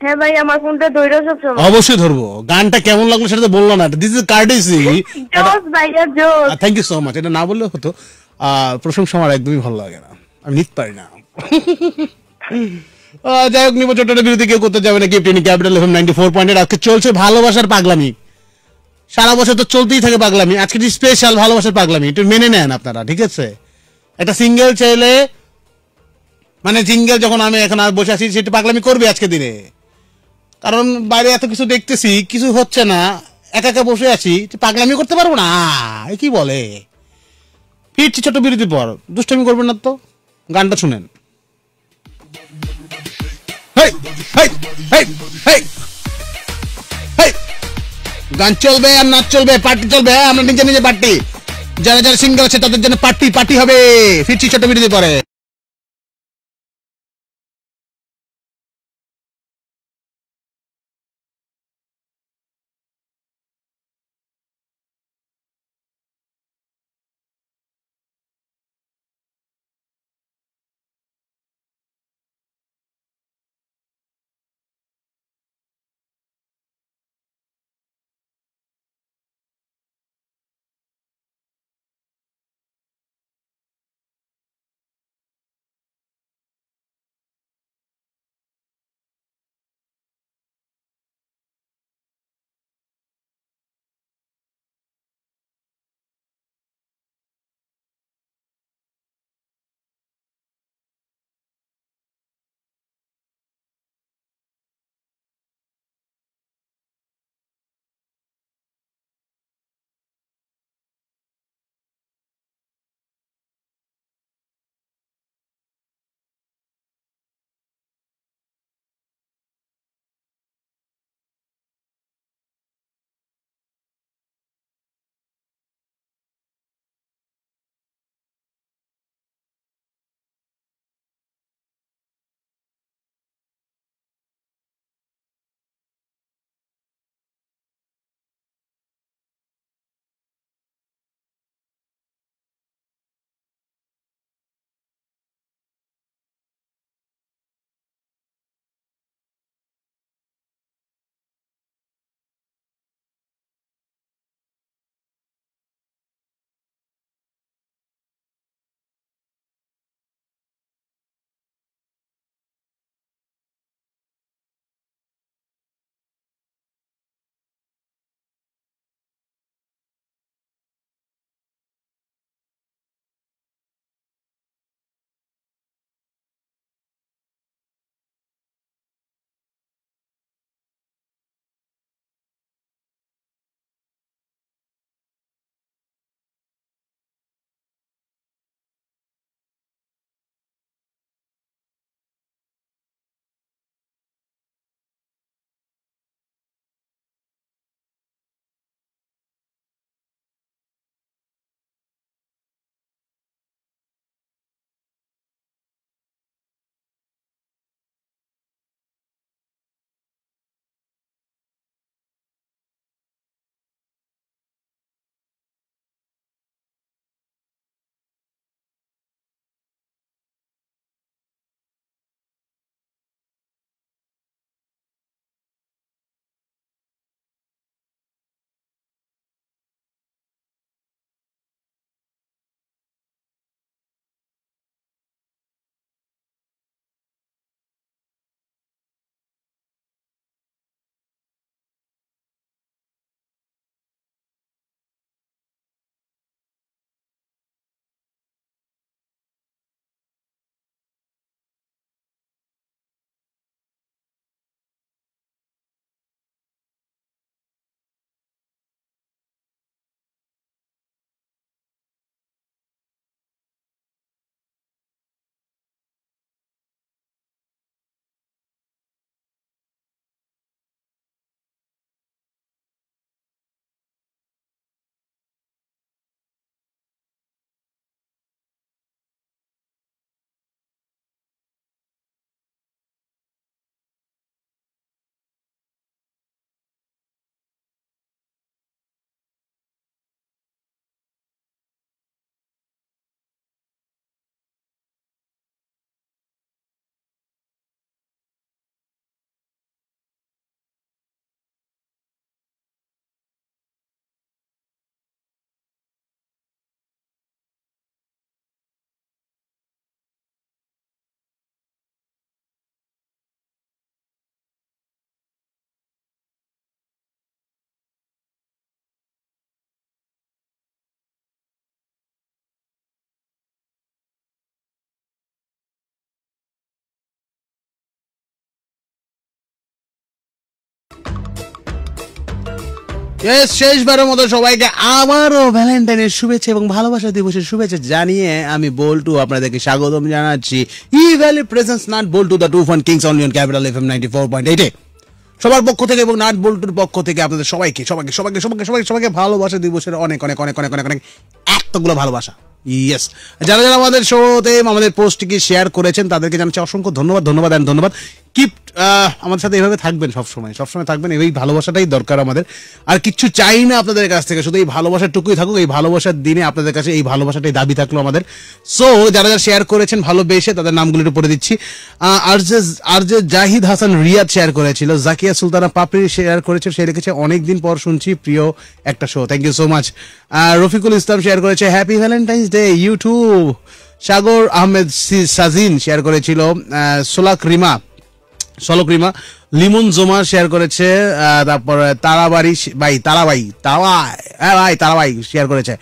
হ্যাঁ ভাই, আমার ফোনটা ধরো সব সময়। অবশ্যই ধরবো। গানটা কেমন লাগলো সেটা তো বললো না, দিস ইজ কার্টেসি। জোস ভাই জোস, থ্যাংক ইউ সো মাচ। এটা না বললে হতো, প্রশংসা আমার একদমই ভালো লাগে না, আমি নিতে পারি না। যাই হোক, নিব ছোটটা বিরতি, কেউ করতে যাবে না। ক্যাপিটাল এফএম 94.8 আজকে চলছে ভালোবাসার পাগলামি। সারা বছর তো চলতেই থাকে পাগলামি, আজকে স্পেশাল ভালোবাসার পাগলামি, একটু মেনে নেন আপনারা, ঠিক আছে? একটা সিঙ্গেল ছেলে, মানে সিঙ্গেল যখন আমি এখন আর বসে আছি, সেটা পাগলামি করবে আজকে দিনে, কারণ বাইরে এত কিছু দেখতেছি, কিছু হচ্ছে না, একা একা বসে আছি, পাগলামি করতে পারবো না, কি বলে? ফিরছি ছোট বিরতির পর, দুষ্টামি করবেন না তো, গানটা শুনেন। গান চলবে আর নাচ চলবে, পার্টি চলবে, আমরা নিজে নিজে পার্টি, যারা যারা সিঙ্গেল আছে তাদের জন্য পার্টি পার্টি হবে। ফিরছি ছোট বিরতি পরে। यस শেষবারের মতো সবাইকে আবারো ভ্যালেন্টাইনের শুভেচ্ছা এবং ভালোবাসা দিবসের শুভেচ্ছা জানিয়ে আমি বল্টু আপনাদেরকে স্বাগতম জানাচ্ছি Evaly presents nut Boltu the two fun kings on capital FM 94.8 এ সবার পক্ষ থেকে এবং নাট বল্টুর পক্ষ থেকে আপনাদের সবাইকে সবাইকে সবাইকে সবাইকে সবাইকে সবাইকে ভালোবাসা দিবসের অনেক অনেক অনেক অনেক অনেক অনেক এতগুলো ভালোবাসা। ইয়েস, যারা যারা আমাদের শোতে আমাদের পোস্টটিকে শেয়ার করেছেন তাদেরকে জানাচ্ছি অসংখ্য ধন্যবাদ ধন্যবাদ অ্যান্ড ধন্যবাদ। কিপ আমাদের সাথে এভাবে থাকবেন, সবসময় থাকবেন, এই ভালোবাসাটাই দরকার আমাদের, আর কিচ্ছু চাই না আপনাদের কাছ থেকে, শুধু এই ভালোবাসাটুকুই থাকুক। এই ভালোবাসার দিনে আপনাদের কাছে এই ভালোবাসাটাই দাবি থাকলো আমাদের। সো যারা যারা শেয়ার করেছেন ভালোবেসে তাদের নামগুলো একটু পড়ে দিচ্ছি। আর যে জাহিদ হাসান রিয়াদ শেয়ার করেছিল, জাকিয়া সুলতানা পাপড়ি শেয়ার করেছে, সে লিখেছে অনেকদিন পর শুনছি প্রিয় একটা show, thank you so much. Rafiqul Islam share করেছে happy Valentine's day YouTube. Sagar Ahmed Sajin share করেছিল, সলক্রিমা লিমন জোমা শেয়ার করেছে, তারপরে তারাবাই শেয়ার করেছে,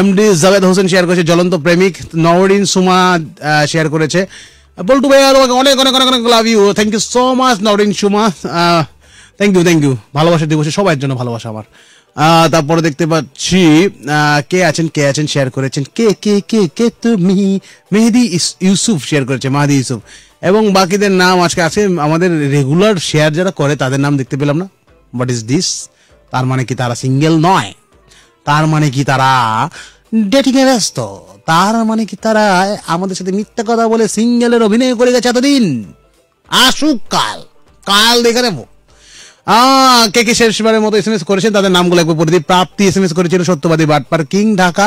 এমডি জাভেদ হোসেন শেয়ার করেছে, জ্বলন্ত প্রেমিক নওরিন সুমা শেয়ার করেছে। বল্টু ভাই অনেক অনেক অনেক অনেক love you, thank you so much Nowrin Suma, thank you ভালোবাসা দিবসে সবার জন্য ভালোবাসা আমার। তারপরে দেখতে পাচ্ছি কে আছেন শেয়ার করেছেন, কে কে কে কে তুমি মেহেদি ইউসুফ শেয়ার করেছে, মাহদি ইউসুফ, এবং বাকিদের নাম আজকে আছে আমাদের রেগুলার শেয়ার যারা করে তাদের নাম দেখতে পেলাম না। What is this? তার মানে কি তারা সিঙ্গেল নয়, তার মানে কি তারা ডেটিং এ ব্যস্ত, তার মানে কি তারা আমাদের সাথে মিথ্যা কথা বলে সিঙ্গেলের অভিনয় করে গেছে এতদিন। আসুক কাল, কাল দেখে নেবো। কে কে শেষবারের মতো SMS করেছেন তাদের নামগুলো একবার পড়ে দিই। প্রাপ্তি SMS করেছিল, সত্যবাদী বাটপার কিং ঢাকা।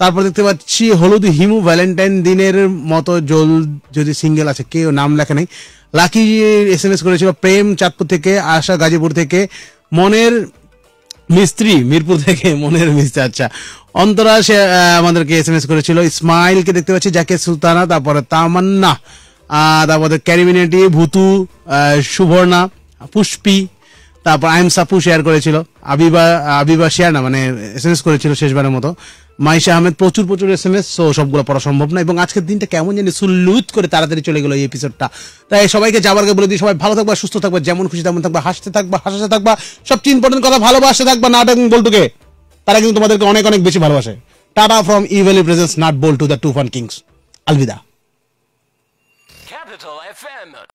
তারপর দেখতে পাচ্ছি হলুদ হিমু, ভ্যালেন্টাইন দিনের মতো জল যদি সিঙ্গেল আছে, কেউ নাম লেখা নেই। লাকি SMS করেছিল, প্রেম চাঁদপুর থেকে, আশা গাজীপুর থেকে, মনের মিস্ত্রি মিরপুর থেকে, মনের মিস্ত্রি আচ্ছা। অন্তরা সে আমাদেরকে SMS করেছিল, স্মাইলকে দেখতে পাচ্ছি, জাকে সুলতানা, তারপরে তামান্না, তারপরে ক্যারিমিনেটি, ভুতু, সুবর্ণা, পুষ্পি, তারপর আইম সাপু শেয়ার করেছিল, আবিবা শেয়ার না মানে SMS করেছিল শেষবারের মতো, মাইশা আহমেদ, প্রচুর SMS। সো সবগুলো পড়া সম্ভব না এবং আজকের দিনটা কেমন জানি সুলুত করে তাড়াতাড়ি চলে গেল এই এপিসোডটা। তাই সবাইকে যাবার আগে বলে দিই, সবাই ভালো থাকবা, সুস্থ থাকবা, যেমন খুশি তেমন থাকবা, হাসাতে থাকবা, সবচেয়ে ইম্পর্টেন্ট কথা ভালোবাসতে থাকবা নাট এবং বল্টুকে, তারা কিন্তু তোমাদেরকে অনেক অনেক বেশি ভালোবাসে। Tata from Evaly presents nut Boltu the two fun kings, Alvida.